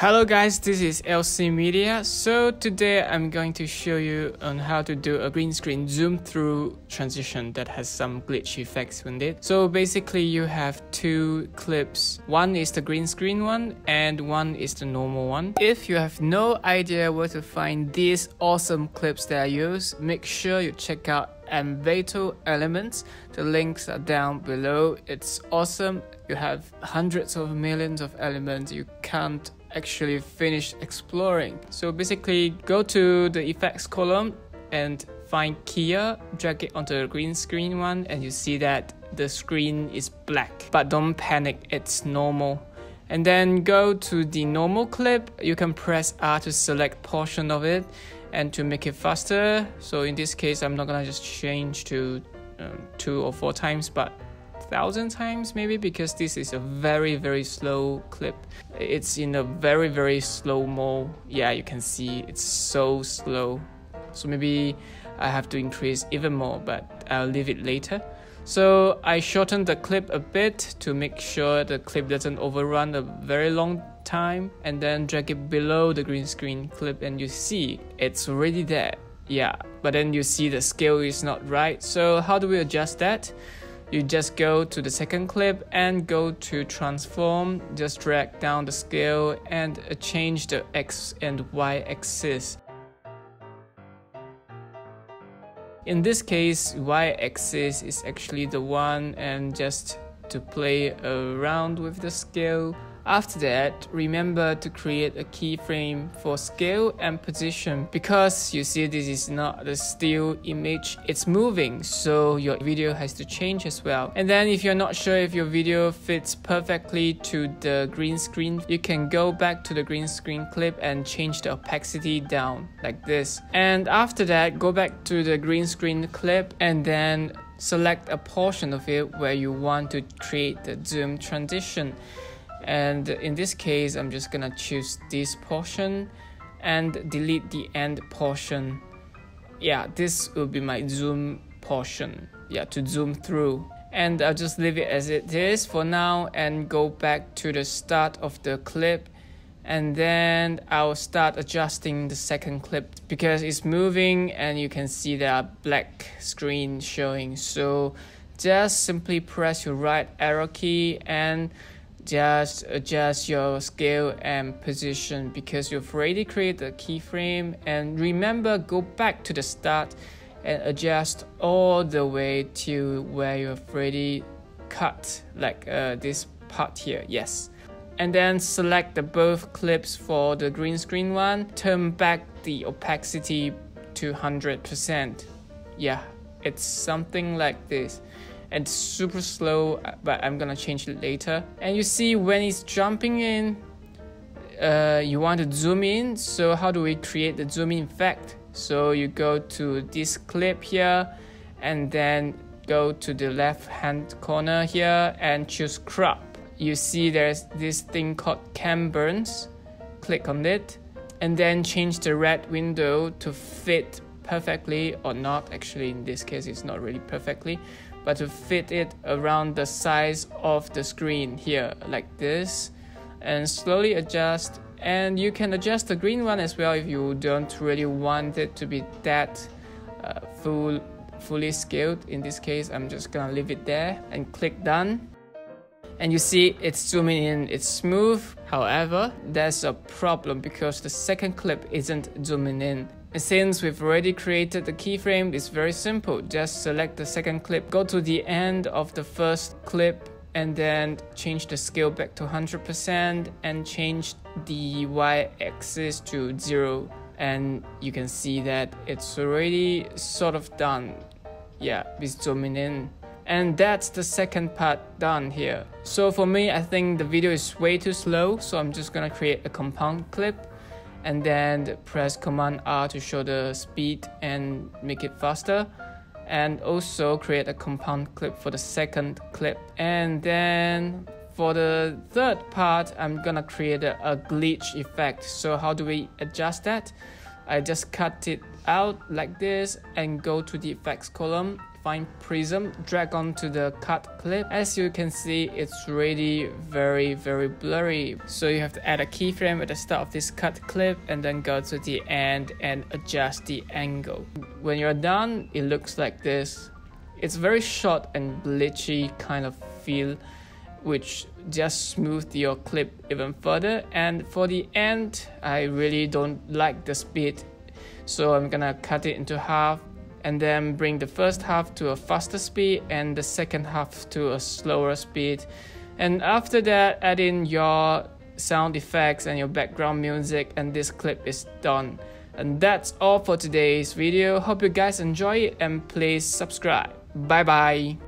Hello guys, this is LC Media. So today I'm going to show you on how to do a green screen zoom through transition that has some glitch effects with it. So basically you have two clips. One is the green screen one and one is the normal one. If you have no idea where to find these awesome clips that I use, make sure you check out Envato Elements. The links are down below. It's awesome. You have hundreds of millions of elements you can't actually finish exploring. So basically go to the effects column and find Keyer, drag it onto the green screen one, and you see that the screen is black, but don't panic, it's normal. And then go to the normal clip. You can press R to select portion of it and to make it faster. So in this case I'm not gonna just change to 2 or 4 times, but 1,000 times maybe, because this is a very, very slow clip. It's in a very, very slow mo. Yeah, you can see it's so slow, so maybe I have to increase even more, but I'll leave it later. So I shortened the clip a bit to make sure the clip doesn't overrun a very long time, and then drag it below the green screen clip and you see it's already there. Yeah, but then you see the scale is not right. So how do we adjust that? You just go to the second clip and go to transform, just drag down the scale and change the X and Y axis. In this case, Y axis is actually the one, and just to play around with the scale. After that, remember to create a keyframe for scale and position, because you see this is not the still image, it's moving, so your video has to change as well. And then if you're not sure if your video fits perfectly to the green screen, you can go back to the green screen clip and change the opacity down like this. And after that, go back to the green screen clip and then select a portion of it where you want to create the zoom transition. And in this case, I'm just gonna choose this portion and delete the end portion. Yeah, this will be my zoom portion, yeah, to zoom through. And I'll just leave it as it is for now and go back to the start of the clip. And then I'll start adjusting the second clip because it's moving and you can see there are black screen showing. So just simply press your right arrow key and just adjust your scale and position, because you've already created a keyframe. And remember, go back to the start and adjust all the way to where you've already cut, like this part here. Yes, and then select the both clips for the green screen one, turn back the opacity to 100%. Yeah, it's something like this. It's super slow, but I'm gonna change it later. And you see when it's jumping in, you want to zoom in. So how do we create the zoom in effect? So you go to this clip here and then go to the left hand corner here and choose crop. You see there's this thing called Ken Burns. Click on it and then change the red window to fit perfectly, or not, actually in this case it's not really perfectly, but to fit it around the size of the screen here like this, and slowly adjust. And you can adjust the green one as well if you don't really want it to be that fully scaled. In this case I'm just gonna leave it there and click done, and you see it's zooming in, it's smooth. However, there's a problem because the second clip isn't zooming in. Since we've already created the keyframe, it's very simple. Just select the second clip, go to the end of the first clip, and then change the scale back to 100% and change the y-axis to 0. And you can see that it's already sort of done. Yeah, it's zooming in. And that's the second part done here. So for me, I think the video is way too slow, so I'm just gonna create a compound clip and then press Command R to show the speed and make it faster, and also create a compound clip for the second clip. And then for the third part I'm gonna create a glitch effect. So how do we adjust that? I just cut it out like this and go to the effects column, Find Prism, drag onto the cut clip. As you can see, it's really very blurry. So you have to add a keyframe at the start of this cut clip and then go to the end and adjust the angle. When you're done, it looks like this. It's very short and glitchy kind of feel, which just smooth your clip even further. And for the end, I really don't like the speed, so I'm gonna cut it into half and then bring the first half to a faster speed and the second half to a slower speed. And after that, add in your sound effects and your background music, and this clip is done. And that's all for today's video. Hope you guys enjoy it, and please subscribe. Bye bye.